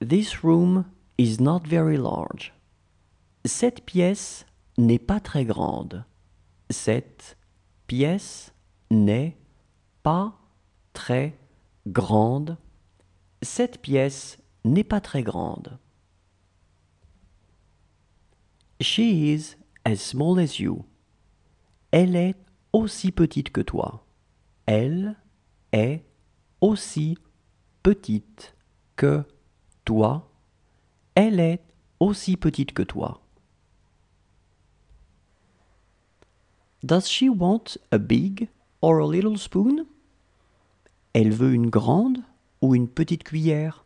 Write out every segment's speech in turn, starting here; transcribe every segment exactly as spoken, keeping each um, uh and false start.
This room is not very large. Cette pièce n'est pas très grande. Cette pièce n'est pas très grande. Cette pièce n'est pas très grande. She is as small as you. Elle est aussi petite que toi. Elle est aussi petite que toi. Elle est aussi petite que toi. Does she want a big or a little spoon? Elle veut une grande ou une petite cuillère?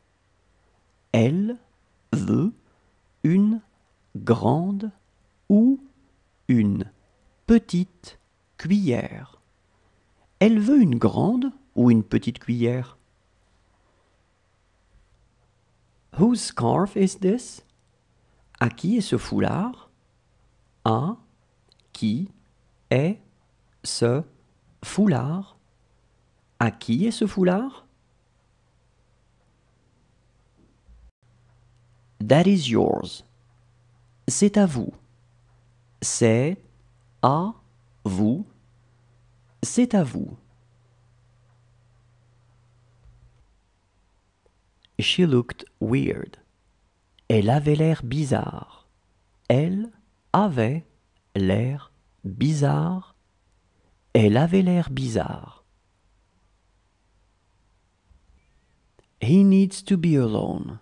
Elle veut une grande ou une petite cuillère. Elle veut une grande ou une petite cuillère? Whose scarf is this? À qui est ce foulard? À qui est ce foulard? À qui est ce foulard? That is yours. C'est à vous. C'est à vous. C'est à vous. She looked weird. Elle avait l'air bizarre. Elle avait l'air bizarre. Elle avait l'air bizarre. He needs to be alone.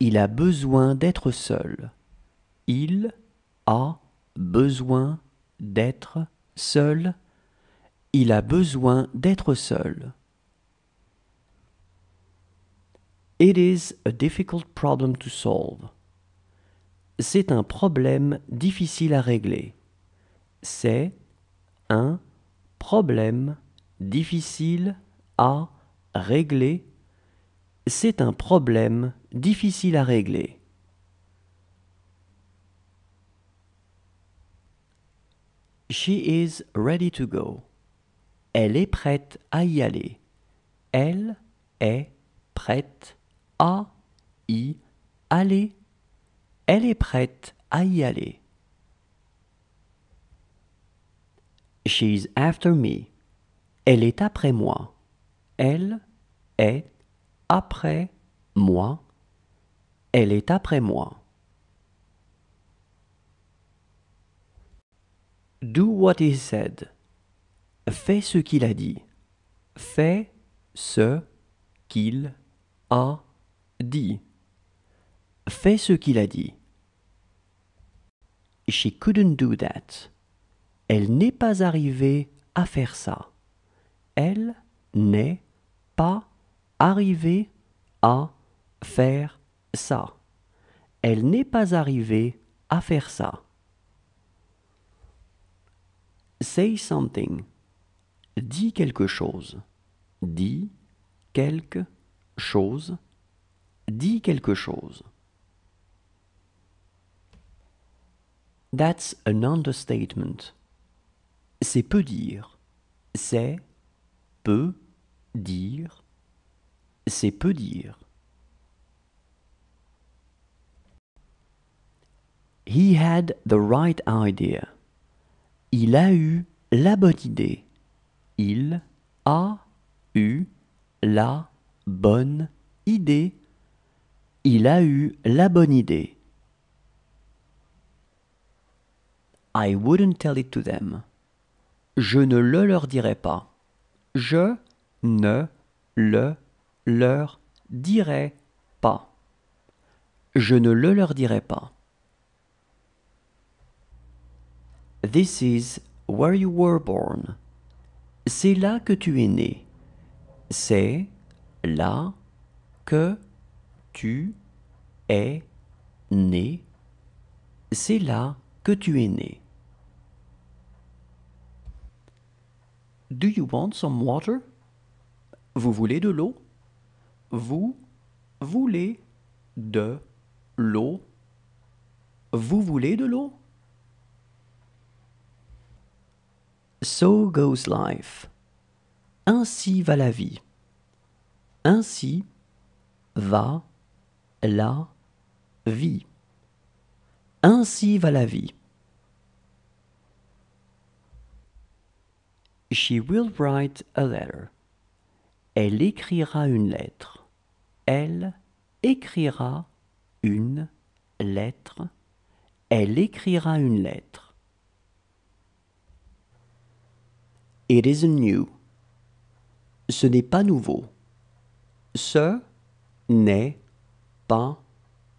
Il a besoin d'être seul. Il a besoin d'être seul. Il a besoin d'être seul. It is a difficult problem to solve. C'est un problème difficile à régler. C'est un problème difficile à régler. C'est un problème difficile à régler. She is ready to go. Elle est prête à y aller. Elle est prête à y aller. Elle est prête à y aller. She's after me. Elle est après moi. Elle est après moi. Elle est après moi. Do what he said. Fais ce qu'il a dit. Fais ce qu'il a dit. Fais ce qu'il a dit. She couldn't do that. Elle n'est pas arrivée à faire ça. Elle n'est pas arrivée à faire ça. Elle n'est pas arrivée à faire ça. Say something. Dis quelque chose. Dis quelque chose. Dis quelque chose. That's an understatement. C'est peu dire. C'est peu dire. C'est peu dire. He had the right idea. Il a eu la bonne idée. Il a eu la bonne idée. Il a eu la bonne idée. I wouldn't tell it to them. Je ne le leur dirai pas. Je ne le leur dirai pas. Je ne le leur dirai pas. This is where you were born. C'est là que tu es né. C'est là que tu es né. C'est là que tu es né. Do you want some water? Vous voulez de l'eau? Vous voulez de l'eau? Vous voulez de l'eau? So goes life. Ainsi va la vie. Ainsi va la vie. Ainsi va la vie. She will write a letter. Elle écrira une lettre. Elle écrira une lettre. Elle écrira une lettre. It isn't new. Ce n'est pas nouveau. Ce n'est pas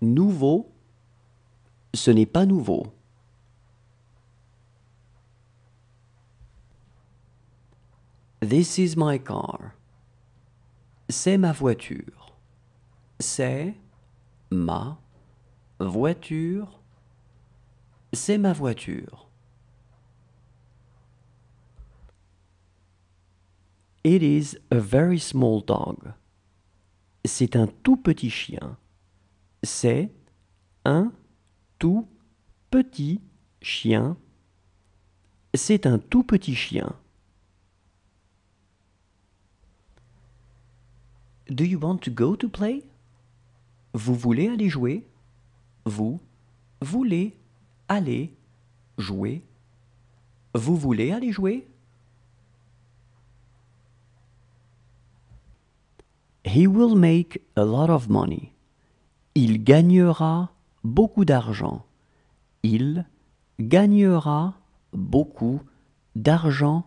nouveau. Ce n'est pas nouveau. This is my car. C'est ma voiture. C'est ma voiture. C'est ma voiture. It is a very small dog. C'est un tout petit chien. C'est un tout petit chien. C'est un tout petit chien. Do you want to go to play? Vous voulez aller jouer? Vous voulez aller jouer? Vous voulez aller jouer? He will make a lot of money. Il gagnera beaucoup d'argent. Il gagnera beaucoup d'argent.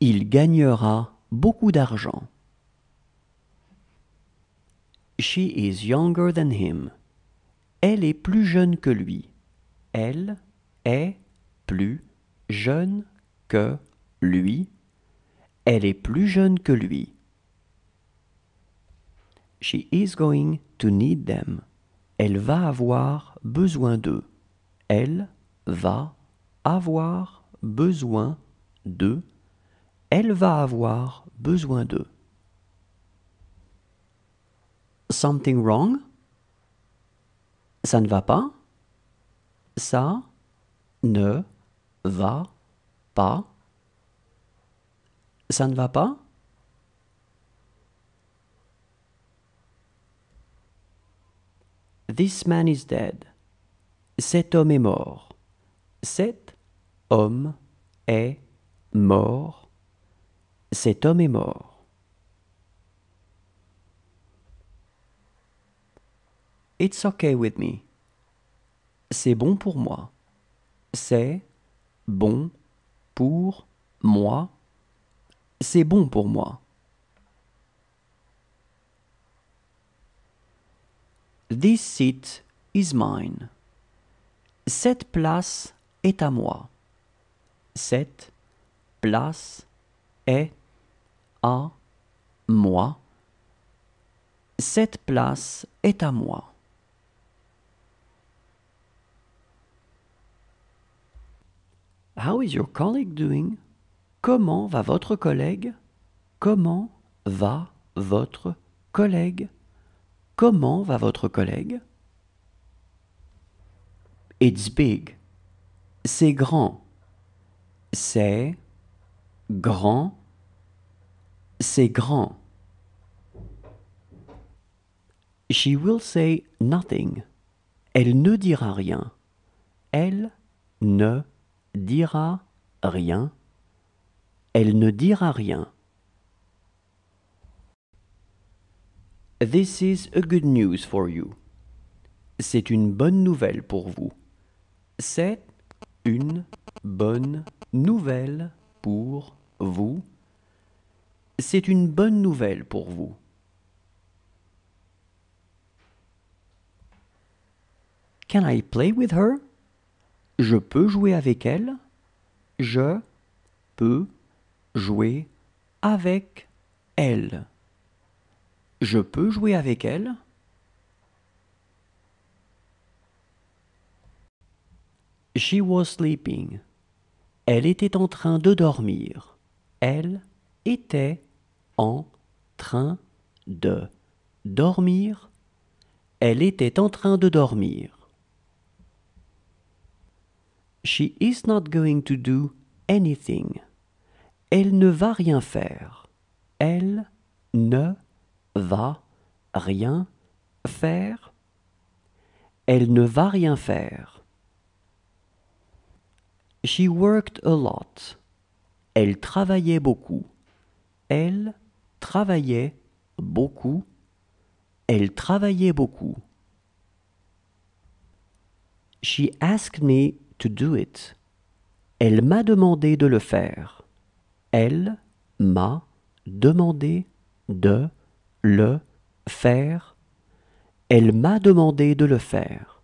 Il gagnera beaucoup d'argent. She is younger than him. Elle est plus jeune que lui. Elle est plus jeune que lui. Elle est plus jeune que lui. She is going to need them. Elle va avoir besoin d'eux. Elle va avoir besoin d'eux. Elle va avoir besoin d'eux. Something wrong? Ça ne va pas. Ça ne va pas. Ça ne va pas. This man is dead. Cet homme est mort. Cet homme est mort. Cet homme est mort. It's okay with me. C'est bon pour moi. C'est bon pour moi. C'est bon pour moi. This seat is mine. Cette place est à moi. Cette place est à moi. Cette place est à moi. How is your colleague doing? Comment va votre collègue? Comment va votre collègue? Comment va votre collègue? It's big. C'est grand. C'est grand. C'est grand. She will say nothing. Elle ne dira rien. Elle ne dira rien. Elle ne dira rien. This is a good news for you. C'est une bonne nouvelle pour vous. C'est une bonne nouvelle pour vous. C'est une bonne nouvelle pour vous. Can I play with her? Je peux jouer avec elle. Je peux jouer avec elle. Je peux jouer avec elle. She was sleeping. Elle était en train de dormir. Elle était en train de dormir. Elle était en train de dormir. She is not going to do anything. Elle ne va rien faire. Elle ne va rien faire. Elle ne va rien faire. She worked a lot. Elle travaillait beaucoup. Elle travaillait beaucoup. Elle travaillait beaucoup. She asked me to do it. Elle m'a demandé de le faire. Elle m'a demandé de le faire. Elle m'a demandé de le faire.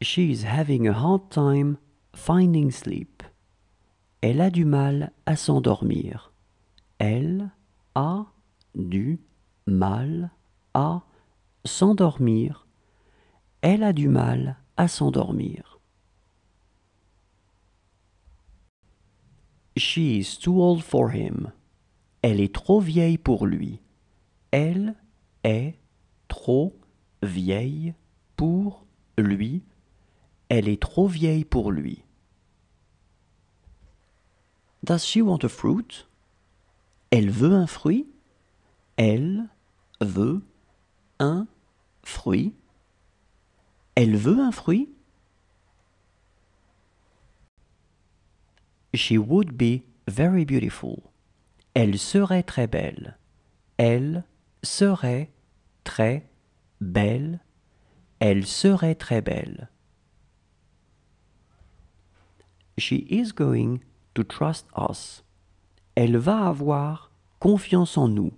She is having a hard time finding sleep. Elle a du mal à s'endormir. Elle a du mal à s'endormir. Elle a du mal à s'endormir. She is too old for him. Elle est trop vieille pour lui. Elle est trop vieille pour lui. Elle est trop vieille pour lui. Does she want a fruit? Elle veut un fruit. Elle veut un fruit. Elle veut un fruit. She would be very beautiful. Elle serait très belle. Elle serait très belle. Elle serait très belle. She is going to trust us. Elle va avoir confiance en nous.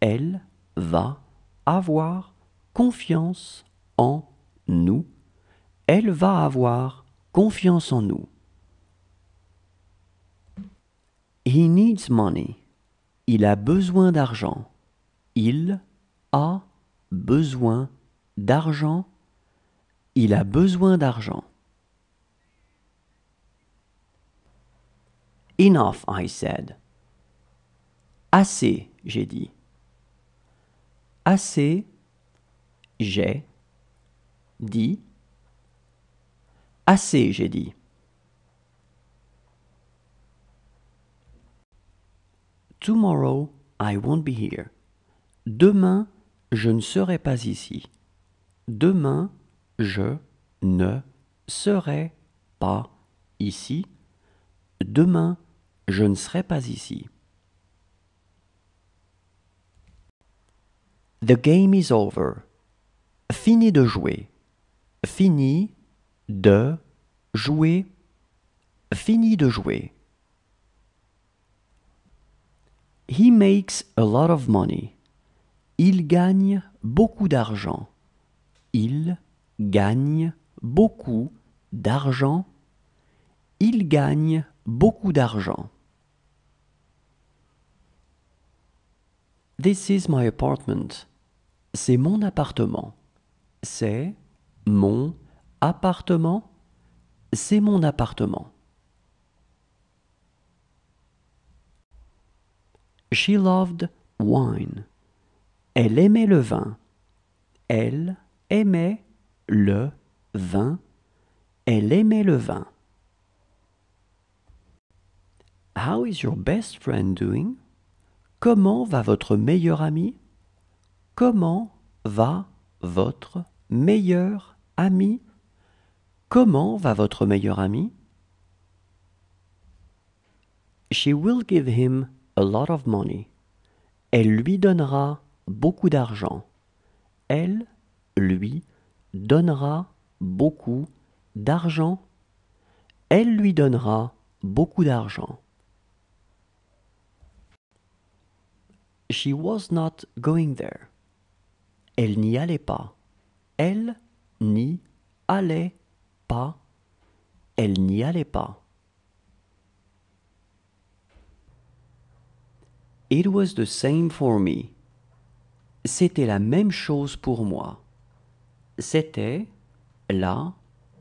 Elle va avoir confiance en nous. Elle va avoir confiance en nous. He needs money. Il a besoin d'argent. Il a besoin d'argent. Il a besoin d'argent. Enough, I said. Assez, j'ai dit. Assez, j'ai dit. Assez, j'ai dit. Tomorrow, I won't be here. Demain, je ne serai pas ici. Demain, je ne serai pas ici. Demain, je ne serai pas ici. The game is over. Fini de jouer. Fini de jouer. Fini de jouer. He makes a lot of money. Il gagne beaucoup d'argent. Il gagne beaucoup d'argent. Il gagne beaucoup d'argent. This is my apartment. C'est mon appartement. C'est mon appartement. C'est mon appartement. She loved wine. Elle aimait le vin. Elle aimait le vin. Elle aimait le vin. How is your best friend doing? Comment va votre meilleur ami? Comment va votre meilleur ami? Comment va votre meilleur ami? She will give him a lot of money. Elle lui donnera beaucoup d'argent. Elle lui donnera beaucoup d'argent. Elle lui donnera beaucoup d'argent. She was not going there. Elle n'y allait pas. Elle n'y allait pas. Elle n'y allait pas. It was the same for me. C'était la même chose pour moi. C'était la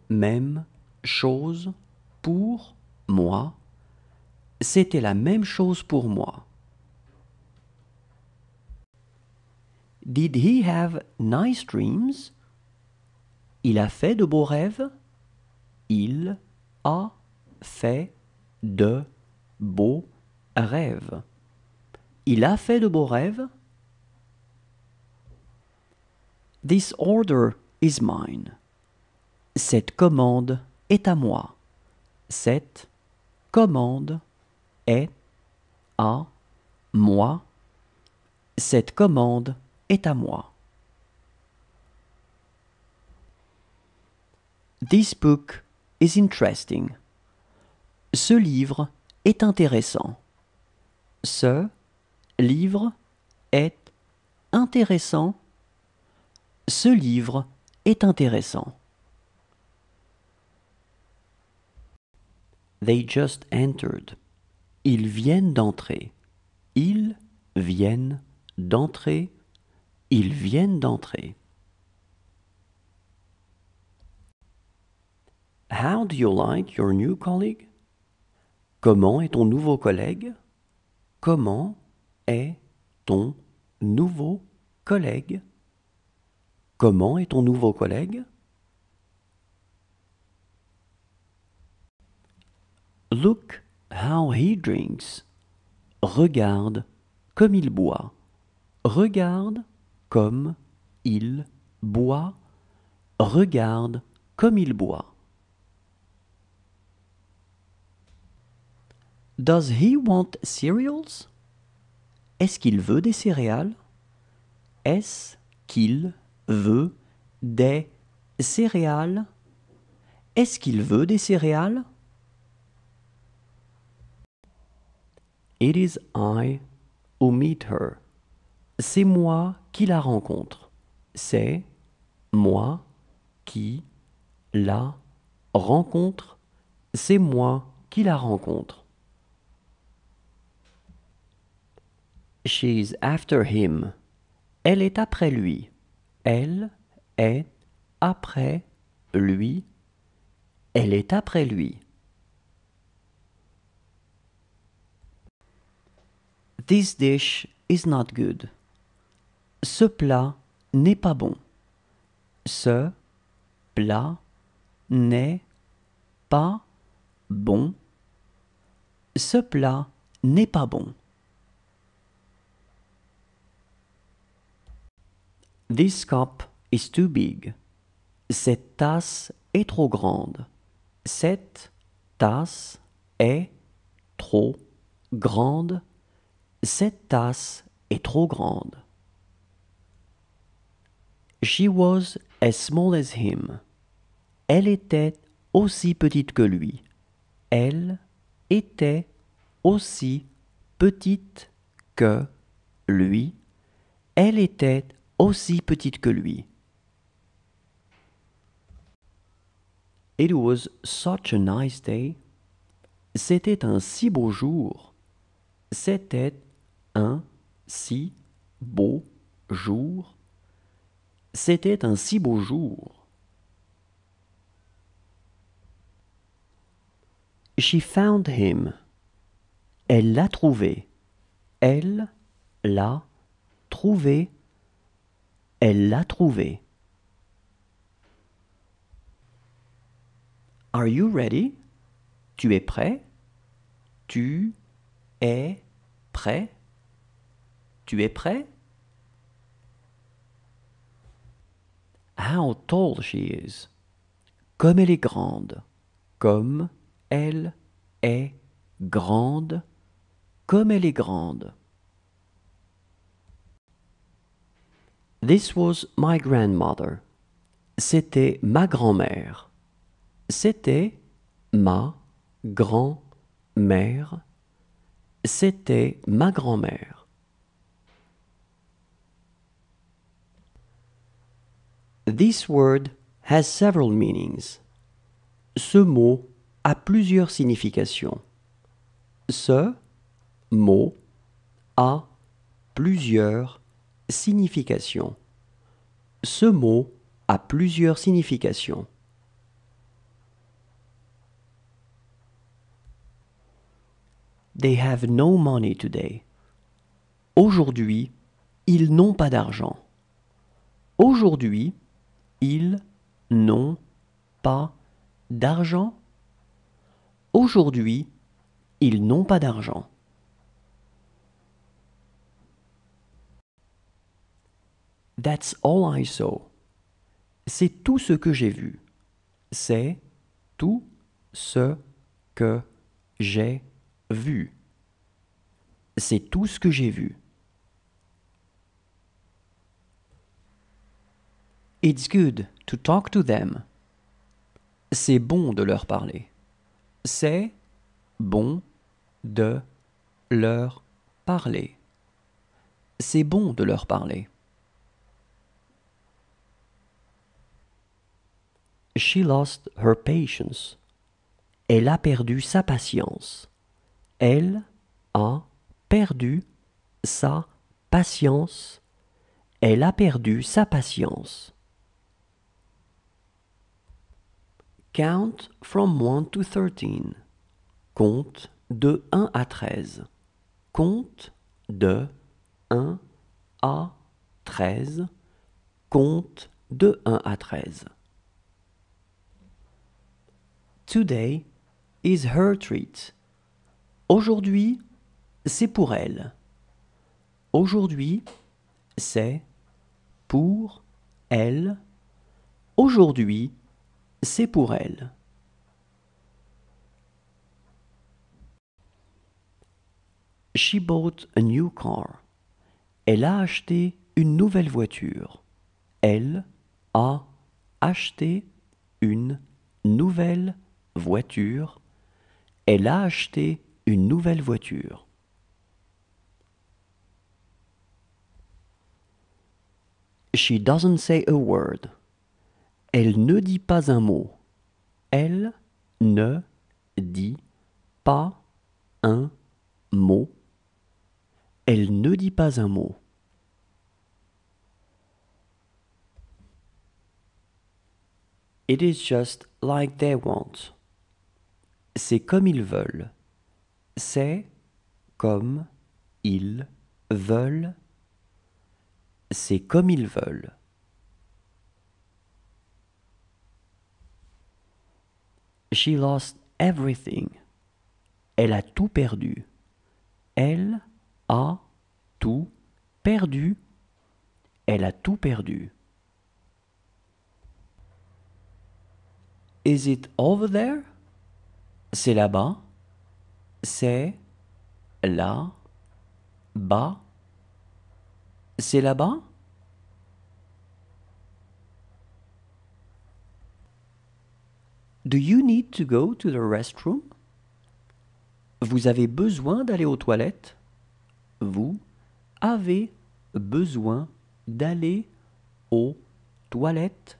même chose pour moi. C'était la même chose pour moi. Did he have nice dreams? Il a fait de beaux rêves. Il a fait de beaux rêves. Il a fait de beaux rêves. This order is mine. Cette commande est à moi. Cette commande est à moi. Cette commande est à moi. This book is interesting. Ce livre est intéressant. Ce livre est intéressant. Ce livre est intéressant. They just entered. Ils viennent d'entrer. Ils viennent d'entrer. Ils viennent d'entrer. How do you like your new colleague? Comment est ton nouveau collègue? Comment est ton nouveau collègue? Comment est ton nouveau collègue? Look how he drinks. Regarde comme il boit. Regarde comme il boit. Regarde comme il boit. Does he want cereals? Est-ce qu'il veut des céréales? Est-ce qu'il veut des céréales? Est-ce qu'il veut des céréales? It is I who meet her. C'est moi qui la rencontre. C'est moi qui la rencontre. C'est moi qui la rencontre. She's after him. Elle est après lui. Elle est après lui. Elle est après lui. This dish is not good. Ce plat n'est pas bon. Ce plat n'est pas bon. Ce plat n'est pas bon. This cup is too big. Cette tasse est trop grande. Cette tasse est trop grande. Cette tasse est trop grande. She was as small as him. Elle était aussi petite que lui. Elle était aussi petite que lui. Elle était aussi petite que lui. It was such a nice day. C'était un si beau jour. C'était un si beau jour. C'était un si beau jour. She found him. Elle l'a trouvé. Elle l'a trouvé. Elle l'a trouvé. Are you ready? Tu es prêt? Tu es prêt? Tu es prêt? How tall she is. Comme elle est grande. Comme elle est grande. Comme elle est grande. This was my grandmother. C'était ma grand-mère. C'était ma grand-mère. C'était ma grand-mère. This word has several meanings. Ce mot a plusieurs significations. Ce mot a plusieurs signification. Ce mot a plusieurs significations. They have no money today. Aujourd'hui, ils n'ont pas d'argent. Aujourd'hui, ils n'ont pas d'argent. Aujourd'hui, ils n'ont pas d'argent. That's all I saw. c'est tout ce que j'ai vu. C'est tout ce que j'ai vu. C'est tout ce que j'ai vu. It's good to talk to them. C'est bon de leur parler. C'est bon de leur parler. C'est bon de leur parler. She lost her patience. Elle a perdu sa patience. Elle a perdu sa patience. Elle a perdu sa patience. Count from one to thirteen. Compte de un à treize. Compte de un à treize. Compte de un à treize. Today is her treat. Aujourd'hui, c'est pour elle. Aujourd'hui, c'est pour elle. Aujourd'hui, c'est pour elle. She bought a new car. Elle a acheté une nouvelle voiture. Elle a acheté une nouvelle voiture. Voiture. Elle a acheté une nouvelle voiture. She doesn't say a word. Elle ne dit pas un mot. Elle ne dit pas un mot. Elle ne dit pas un mot. It is just like they want. C'est comme ils veulent. C'est comme ils veulent. C'est comme ils veulent. She lost everything. Elle a tout perdu. Elle a tout perdu. Elle a tout perdu. Is it over there? C'est là-bas. C'est là-bas. C'est là-bas. Do you need to go to the restroom? Vous avez besoin d'aller aux toilettes? Vous avez besoin d'aller aux toilettes?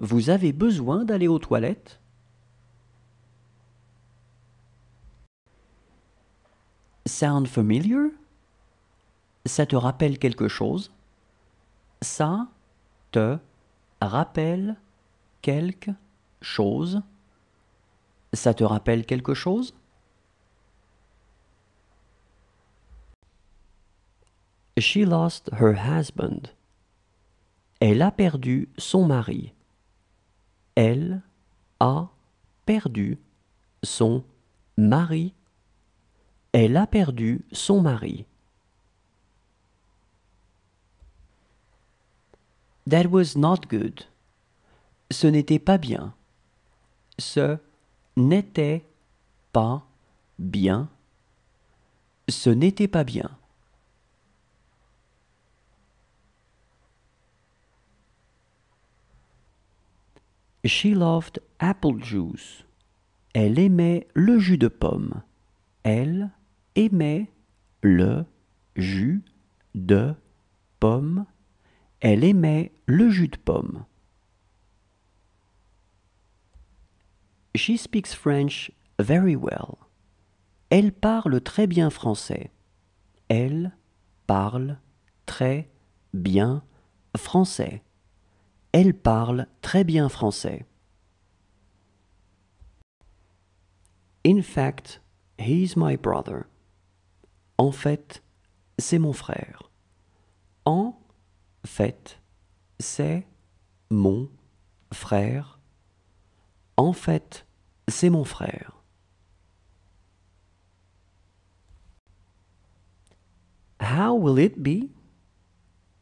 Vous avez besoin d'aller aux toilettes? Sound familiar? Ça te rappelle quelque chose? Ça te rappelle quelque chose? Ça te rappelle quelque chose? She lost her husband. Elle a perdu son mari. Elle a perdu son mari. Elle a perdu son mari. That was not good. Ce n'était pas bien. Ce n'était pas bien. Ce n'était pas bien. She loved apple juice. Elle aimait le jus de pomme. Elle aimait le jus de pomme. Elle aimait le jus de pomme. She speaks French very well. Elle parle très bien français. Elle parle très bien français. Elle parle très bien français. In fact, he's my brother. En fait, c'est mon frère. En fait, c'est mon frère. En fait, c'est mon frère. How will it be?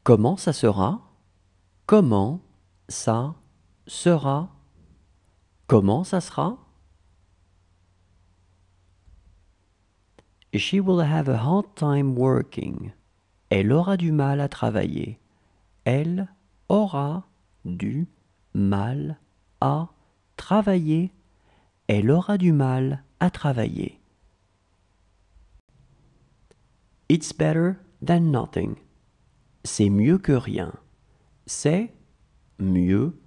Comment ça sera? Comment ça sera, comment ça sera? She will have a hard time working. Elle aura du mal à travailler. Elle aura du mal à travailler. Elle aura du mal à travailler. It's better than nothing. C'est mieux que rien. C'est mieux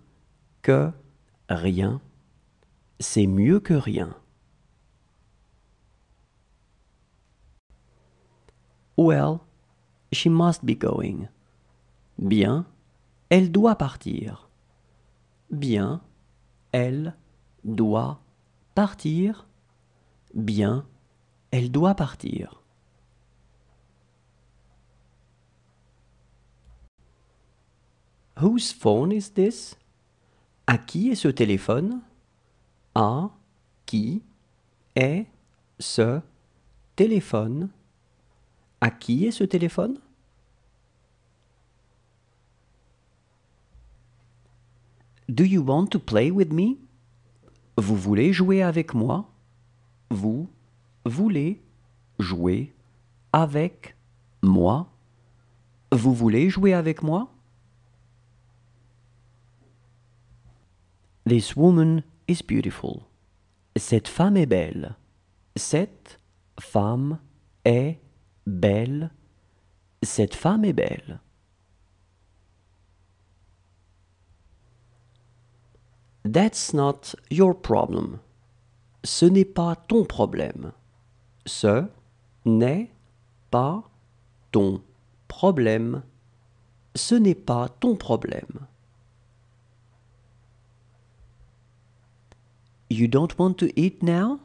que rien. C'est mieux que rien. Well, she must be going. Bien, elle doit partir. Bien, elle doit partir. Bien, elle doit partir. Whose phone is this? À qui est ce téléphone? À qui est ce téléphone? À qui est ce téléphone? Do you want to play with me? Vous voulez jouer avec moi? Vous voulez jouer avec moi? Vous voulez jouer avec moi? This woman is beautiful. Cette femme est belle. Cette femme est belle. Cette femme est belle. That's not your problem. Ce n'est pas ton problème. Ce n'est pas ton problème. Ce n'est pas ton problème. You don't want to eat now?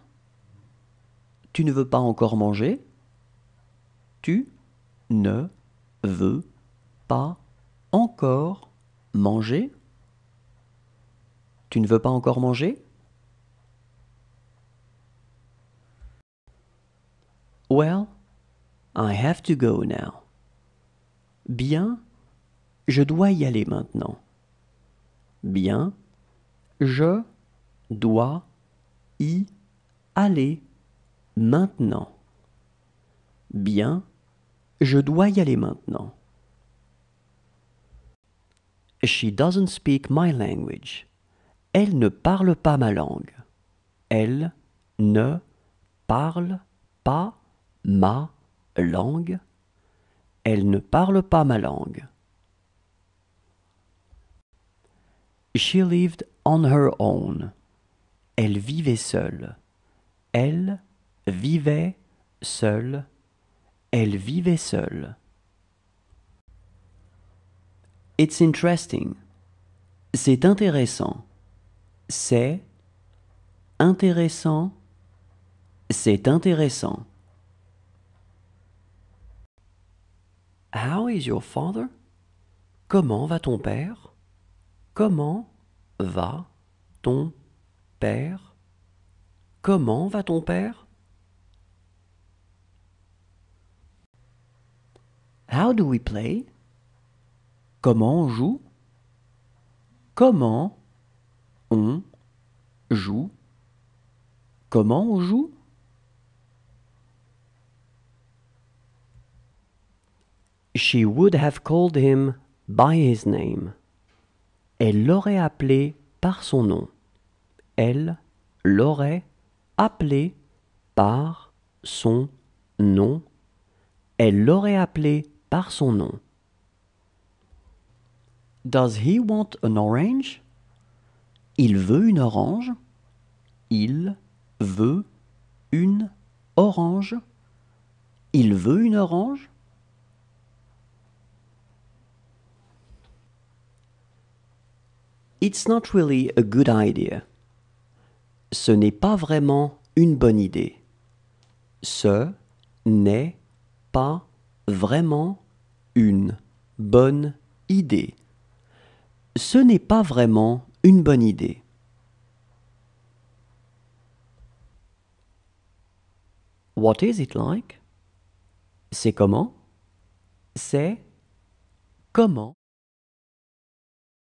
Tu ne veux pas encore manger? Tu ne veux pas encore manger? Tu ne veux pas encore manger? Well, I have to go now. Bien, je dois y aller maintenant. Bien, je dois y aller maintenant. Bien, je dois y aller maintenant. She doesn't speak my language. Elle ne parle pas ma langue. Elle ne parle pas ma langue. Elle ne parle pas ma langue. She lived on her own. Elle vivait seule. Elle vivait seule. Elle vivait seule. It's interesting. C'est intéressant. C'est intéressant. C'est intéressant. How is your father? Comment va ton père? Comment va ton père? Comment va ton père? How do we play? Comment on joue? Comment on joue? Comment on joue? She would have called him by his name. Elle l'aurait appelé par son nom. Elle l'aurait appelé par son nom. Elle l'aurait appelé par son nom. Does he want an orange? Il veut une orange. Il veut une orange. Il veut une orange. It's not really a good idea. Ce n'est pas vraiment une bonne idée. Ce n'est pas vraiment une bonne idée. Ce n'est pas vraiment une bonne idée. What is it like? C'est comment? C'est comment?